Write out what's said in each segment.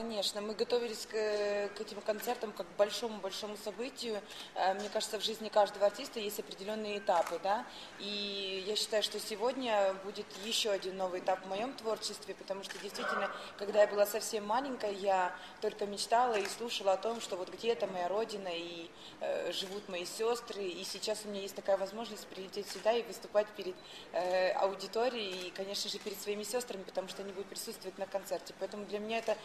конечно. Мы готовились к этим концертам как к большому событию. Мне кажется, в жизни каждого артиста есть определенные этапы, да. И я считаю, что сегодня будет еще один новый этап в моем творчестве, потому что действительно, когда я была совсем маленькая, я только мечтала и слушала о том, что вот где-то моя родина, и живут мои сестры. И сейчас у меня есть такая возможность прилететь сюда и выступать перед аудиторией и, конечно же, перед своими сестрами, потому что они будут присутствовать на концерте. Поэтому для меня это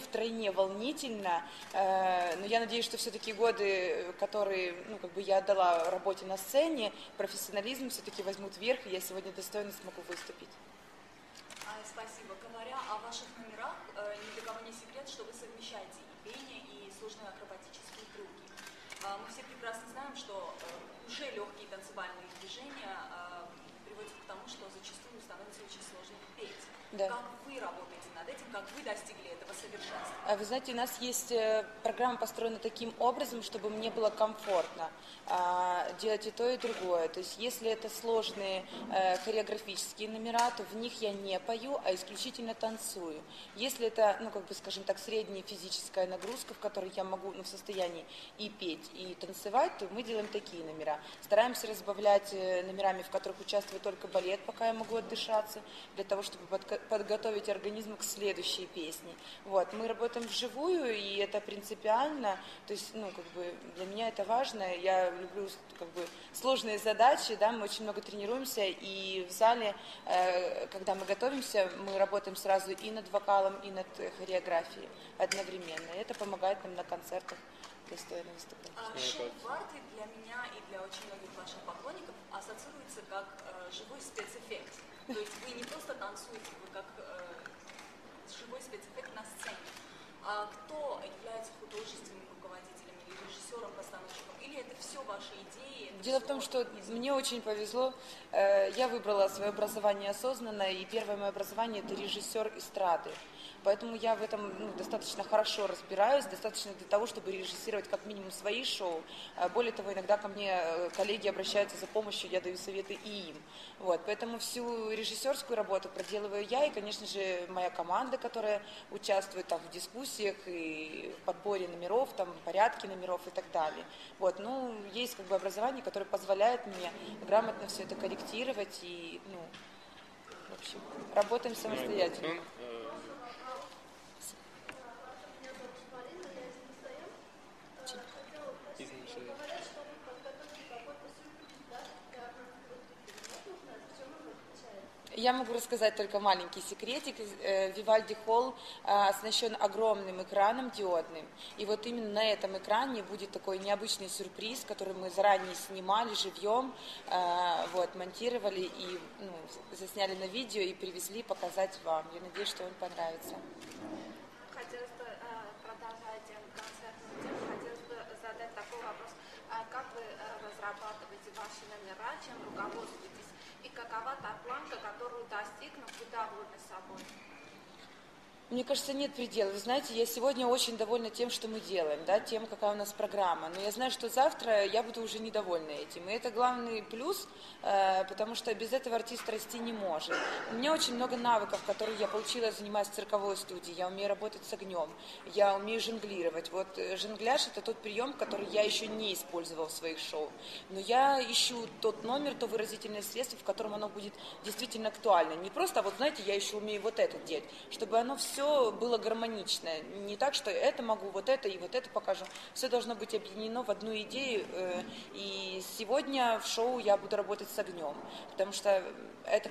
втройне волнительно. Но я надеюсь, что все-таки годы, которые я отдала работе на сцене, профессионализм все-таки возьмут верх, и я сегодня достойно смогу выступить. Спасибо. Говоря о ваших номерах, ни для кого не секрет, что вы совмещаете и пение, и сложные акробатические трюки. Мы все прекрасно знаем, что уже легкие танцевальные движения приводят к тому, что зачастую становится очень сложно петь. Да. Как вы работаете над этим, как вы достигли этого совершенства? Вы знаете, у нас есть программа, построена таким образом, чтобы мне было комфортно делать и то, и другое. То есть, если это сложные хореографические номера, то в них я не пою, а исключительно танцую. Если это, средняя физическая нагрузка, в которой я могу в состоянии и петь, и танцевать, то мы делаем такие номера. Стараемся разбавлять номерами, в которых участвует только балет, пока я могу отдышаться, для того, чтобы подготовить организм к следующей песне. Вот. Мы работаем вживую, и это принципиально. То есть, для меня это важно. Я люблю, сложные задачи, да, мы очень много тренируемся, и в зале, когда мы готовимся, мы работаем сразу и над вокалом, и над хореографией одновременно. И это помогает нам на концертах достойно выступать. Шоу «VARDA» для меня и для очень многих ваших поклонников ассоциируется как живой спецэффект. То есть вы не просто танцуете, вы как живой спецэффект на сцене. А кто является художественным руководителем или режиссером, постановщиком? Или это все ваши идеи? Дело в том, что мне очень повезло. Я выбрала свое образование осознанно, и первое мое образование – это режиссер эстрады. Поэтому я в этом достаточно хорошо разбираюсь, достаточно для того, чтобы режиссировать как минимум свои шоу. Более того, иногда ко мне коллеги обращаются за помощью, я даю советы и им. Вот, поэтому всю режиссерскую работу проделываю я и, конечно же, моя команда, которая участвует в дискуссиях и в подборе номеров, в порядке номеров и так далее. Вот, есть образование, которое позволяет мне грамотно все это корректировать и, в общем, работаем самостоятельно. Я могу рассказать только маленький секретик. Vivaldi Hall оснащен огромным экраном диодным. И вот именно на этом экране будет такой необычный сюрприз, который мы заранее снимали живьем, монтировали и засняли на видео и привезли показать вам. Я надеюсь, что он понравится. Хотелось бы продолжать концертную тему. Хотелось бы задать такой вопрос. Как вы разрабатываете ваши номера, чем руководствуетесь? И какова та планка, которую достигнут, вы довольны собой? Мне кажется, нет предела. Вы знаете, я сегодня очень довольна тем, что мы делаем, да, тем, какая у нас программа. Но я знаю, что завтра я буду уже недовольна этим. И это главный плюс, потому что без этого артист расти не может. У меня очень много навыков, которые я получила, занимаясь в цирковой студии. Я умею работать с огнем, я умею жонглировать. Вот жонгляж – это тот прием, который я еще не использовала в своих шоу. Но я ищу тот номер, то выразительное средство, в котором оно будет действительно актуально. Не просто, я еще умею вот это делать, чтобы оно все было гармонично, не так, что это могу, вот это и вот это покажу. Все должно быть объединено в одну идею, и сегодня в шоу я буду работать с огнем, потому что это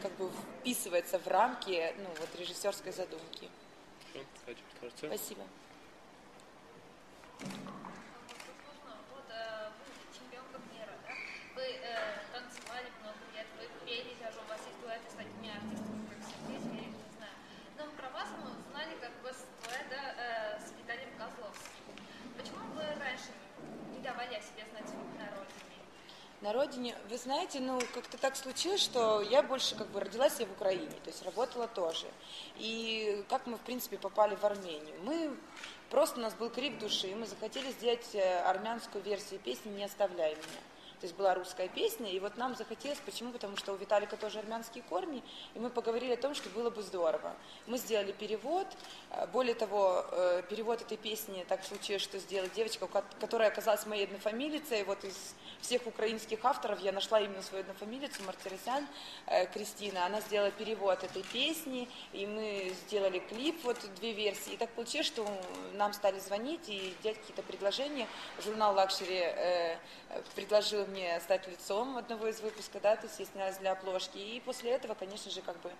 вписывается в рамки режиссерской задумки. Спасибо. На родине, вы знаете, как-то так случилось, что я больше родилась я в Украине, то есть работала тоже. И как мы, в принципе, попали в Армению? Просто у нас был крик души, и мы захотели сделать армянскую версию песни «Не оставляй меня». То есть была русская песня, и вот нам захотелось, почему? Потому что у Виталика тоже армянские корни, и мы поговорили о том, что было бы здорово. Мы сделали перевод, более того, перевод этой песни так случилось, что сделала девочка, которая оказалась моей однофамилицей, вот из всех украинских авторов я нашла именно свою однофамилицу, Мартиросян Кристина, она сделала перевод этой песни, и мы сделали клип, вот две версии, и так получилось, что нам стали звонить и делать какие-то предложения, журнал «Лакшери» предложил мне стать лицом одного из выпусков, да, то есть я снялась для обложки, и после этого, конечно же, как бы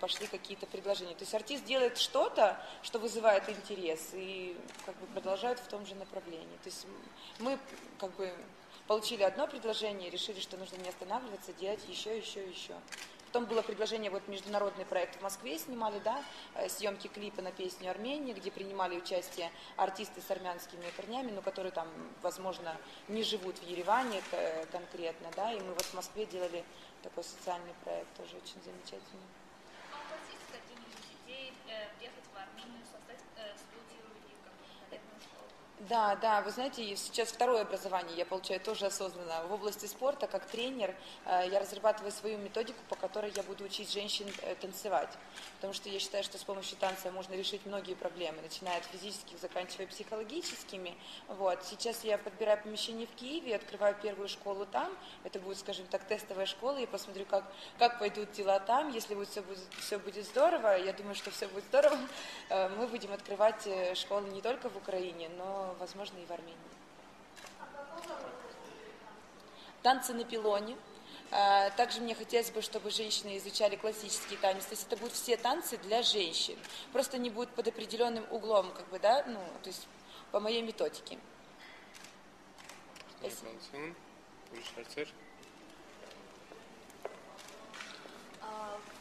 пошли какие-то предложения. То есть артист делает что-то, что вызывает интерес, и как бы продолжают в том же направлении. То есть мы как бы получили одно предложение, решили, что нужно не останавливаться, делать еще. Потом было предложение, вот международный проект в Москве снимали, да, съемки клипа на песню «Армения», где принимали участие артисты с армянскими корнями, но которые там, возможно, не живут в Ереване конкретно, да, и мы вот в Москве делали такой социальный проект, тоже очень замечательный. А у вас есть какие-нибудь идеи приехать в Армению, создать студию или какую-то школу? Да, вы знаете, сейчас второе образование я получаю тоже осознанно. В области спорта, как тренер, я разрабатываю свою методику, по которой я буду учить женщин танцевать. Потому что я считаю, что с помощью танца можно решить многие проблемы, начиная от физических, заканчивая психологическими. Вот. Сейчас я подбираю помещение в Киеве, открываю первую школу там. Это будет, скажем так, тестовая школа. Я посмотрю, как пойдут дела там. Если все будет здорово, я думаю, что все будет здорово, мы будем открывать школы не только в Украине, но возможно, и в Армении. Танцы на пилоне. Также мне хотелось бы, чтобы женщины изучали классический танец. То есть это будут все танцы для женщин. Просто не будут под определенным углом, как бы, да, ну, то есть по моей методике. Спасибо.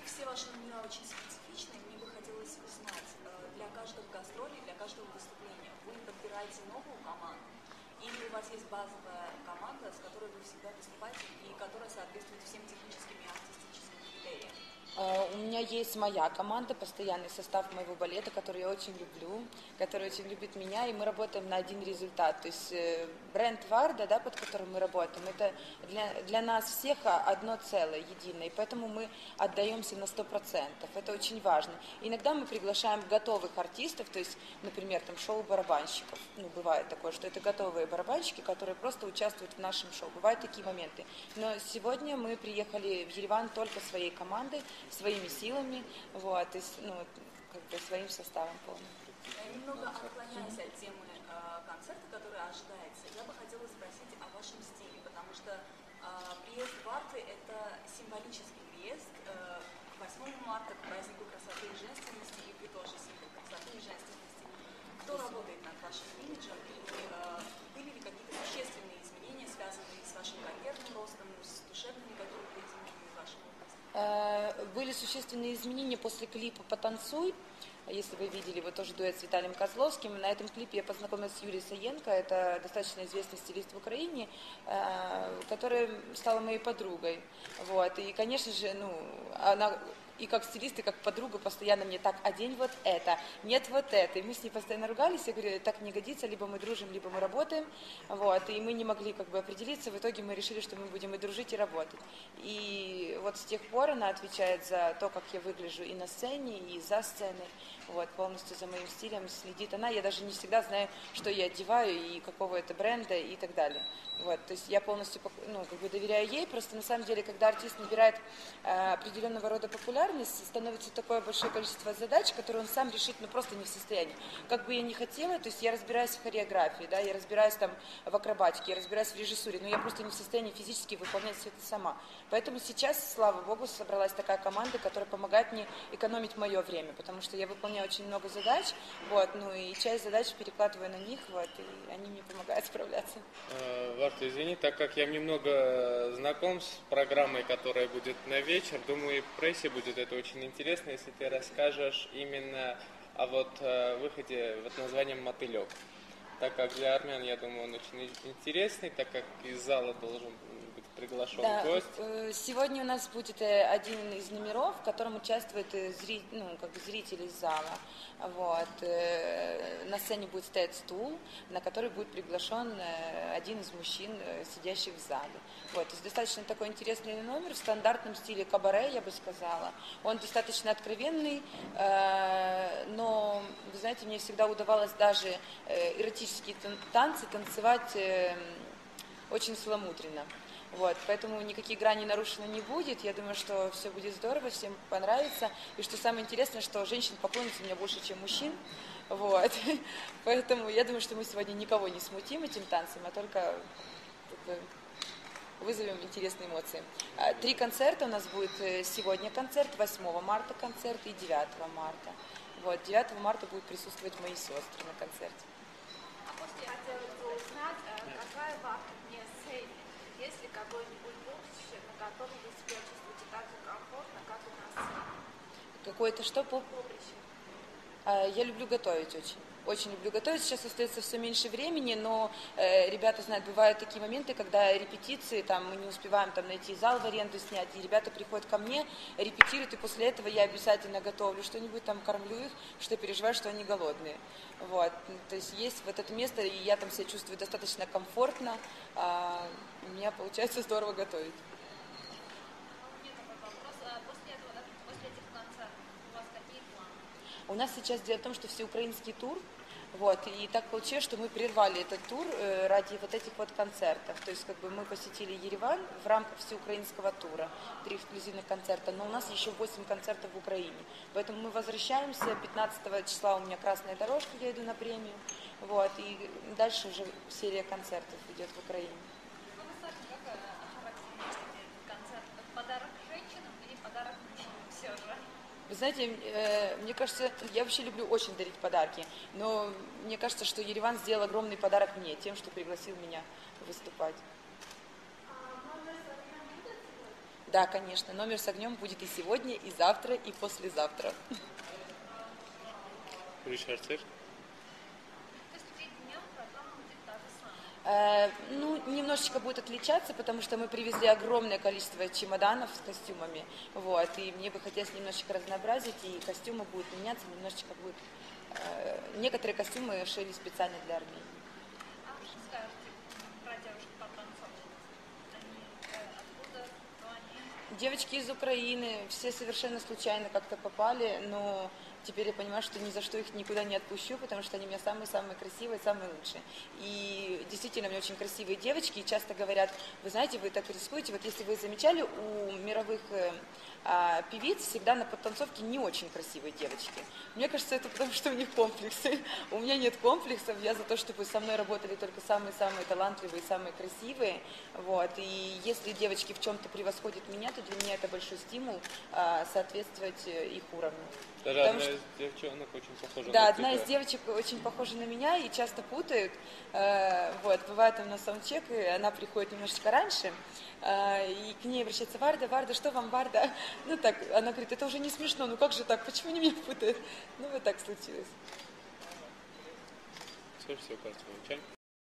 Все ваши номера очень специфичны. Мне бы хотелось узнать, для каждого гастроля, для каждого выступления вы подбираете новую команду? Или у вас есть базовая команда, с которой вы всегда выступаете и которая соответствует всем техническим и артистическим критериям? У меня есть моя команда, постоянный состав моего балета, который я очень люблю, который очень любит меня, и мы работаем на один результат. То есть бренд VARDA, да, под которым мы работаем, это для нас всех одно целое, единое, и поэтому мы отдаемся на 100%. Это очень важно. Иногда мы приглашаем готовых артистов, то есть, например, там шоу барабанщиков. Ну, бывает такое, что это готовые барабанщики, которые просто участвуют в нашем шоу. Бывают такие моменты. Но сегодня мы приехали в Ереван только своей командой, своими силами, вот, и, ну, как бы своим составом полным. Немного отклоняясь от темы концерта, который ожидается, я бы хотела спросить о вашем стиле, потому что приезд VARDA – это символический приезд к 8 марта, к празднику красоты и женственности, и вы тоже символ красоты и женственности. Кто работает над вашим имиджем, и были ли какие-то существенные изменения, связанные с вашим карьерным ростом, с душевными какими-то изменениями вашего образа? Были существенные изменения после клипа «Потанцуй». Если вы видели, вот тоже дуэт с Виталием Козловским. На этом клипе я познакомилась с Юлией Саенко, это достаточно известный стилист в Украине, которая стала моей подругой. Вот. И, конечно же, ну, она и как стилист, и как подруга постоянно мне так: одень вот это, нет вот это. И мы с ней постоянно ругались, я говорю, так не годится, либо мы дружим, либо мы работаем. Вот. И мы не могли как бы определиться, в итоге мы решили, что мы будем и дружить, и работать. И вот с тех пор она отвечает за то, как я выгляжу и на сцене, и за сценой. Вот, полностью за моим стилем следит она. Я даже не всегда знаю, что я одеваю и какого это бренда и так далее. Вот, то есть я полностью, ну, как бы доверяю ей. Просто на самом деле, когда артист набирает определенного рода популярность, становится такое большое количество задач, которые он сам решить, ну, просто не в состоянии. Как бы я ни хотела, то есть я разбираюсь в хореографии, да, я разбираюсь там в акробатике, я разбираюсь в режиссуре, но я просто не в состоянии физически выполнять все это сама. Поэтому сейчас, слава богу, собралась такая команда, которая помогает мне экономить мое время, потому что я выполняю очень много задач, вот, ну и часть задач перекладываю на них, вот, и они мне помогают справляться. Варта, извини, так как я немного знаком с программой, которая будет на вечер, думаю, и прессе будет это очень интересно, если ты расскажешь именно о вот выходе под названием «Мотылек». Так как для армян, я думаю, он очень интересный, так как из зала должен быть приглашен гость. Сегодня у нас будет один из номеров, в котором участвуют зрители из зала. Вот. На сцене будет стоять стул, на который будет приглашен один из мужчин, сидящих в зале. Вот. Достаточно такой интересный номер в стандартном стиле кабаре, я бы сказала. Он достаточно откровенный, но, вы знаете, мне всегда удавалось даже эротические танцы танцевать очень целомудренно. Вот, поэтому никакие грани нарушены не будет. Я думаю, что все будет здорово, всем понравится. И что самое интересное, что женщин поклонится у меня больше, чем мужчин. Вот. Поэтому я думаю, что мы сегодня никого не смутим этим танцем, а только вызовем интересные эмоции. 3 концерта у нас будет. Сегодня концерт, 8 марта концерт и 9 марта. Вот, 9 марта будут присутствовать мои сестры на концерте. А после я хотела бы узнать, какая ваша мне цель? Есть ли какое-нибудь поприще, на котором вы себя чувствуете так же комфортно, как у нас? Какое-то что? Поприще. Я люблю готовить очень. Очень люблю готовить. Сейчас остается все меньше времени, но ребята знают, бывают такие моменты, когда репетиции, там мы не успеваем там найти зал в аренду снять, и ребята приходят ко мне, репетируют, и после этого я обязательно готовлю что-нибудь, там кормлю их, что переживаю, что они голодные. Вот. То есть есть вот это место, и я там себя чувствую достаточно комфортно, у меня получается здорово готовить. У нас сейчас дело в том, что всеукраинский тур, вот, и так получилось, что мы прервали этот тур ради вот этих вот концертов. То есть как бы мы посетили Ереван в рамках всеукраинского тура, 3 эксклюзивных концерта, но у нас еще 8 концертов в Украине. Поэтому мы возвращаемся, 15 числа у меня красная дорожка, я иду на премию, вот, и дальше уже серия концертов идет в Украине. Вы знаете, мне кажется, я вообще люблю очень дарить подарки, но мне кажется, что Ереван сделал огромный подарок мне, тем, что пригласил меня выступать. А номер с огнем будет сегодня? Да, конечно, номер с огнем будет и сегодня, и завтра, и послезавтра. Немножечко будет отличаться, потому что мы привезли огромное количество чемоданов с костюмами, вот, и мне бы хотелось немножечко разнообразить, и костюмы будут меняться, немножечко будут... Некоторые костюмы шили специально для Армении. А что скажете про девушек Потанцуй? Откуда, кто они? Девочки из Украины, все совершенно случайно как-то попали, но... Теперь я понимаю, что ни за что их никуда не отпущу, потому что они у меня самые-самые красивые, самые лучшие. И действительно, у меня очень красивые девочки, и часто говорят, вы знаете, вы так рискуете. Вот если вы замечали, у мировых певиц всегда на подтанцовке не очень красивые девочки. Мне кажется, это потому, что у них комплексы. У меня нет комплексов, я за то, чтобы со мной работали только самые-самые талантливые, самые красивые. Вот. И если девочки в чем-то превосходят меня, то для меня это большой стимул соответствовать их уровню. Одна из девчонок очень похожа на тебя. Да, одна из девочек очень похожа на меня и часто путают. Вот, бывает у нас саундчек, и она приходит немножечко раньше, и к ней обращается: «Варда, Варда, что вам, Варда?» Ну так, она говорит, это уже не смешно, ну как же так, почему они меня путают? Ну вот так случилось. Все, кажется, мы учаем.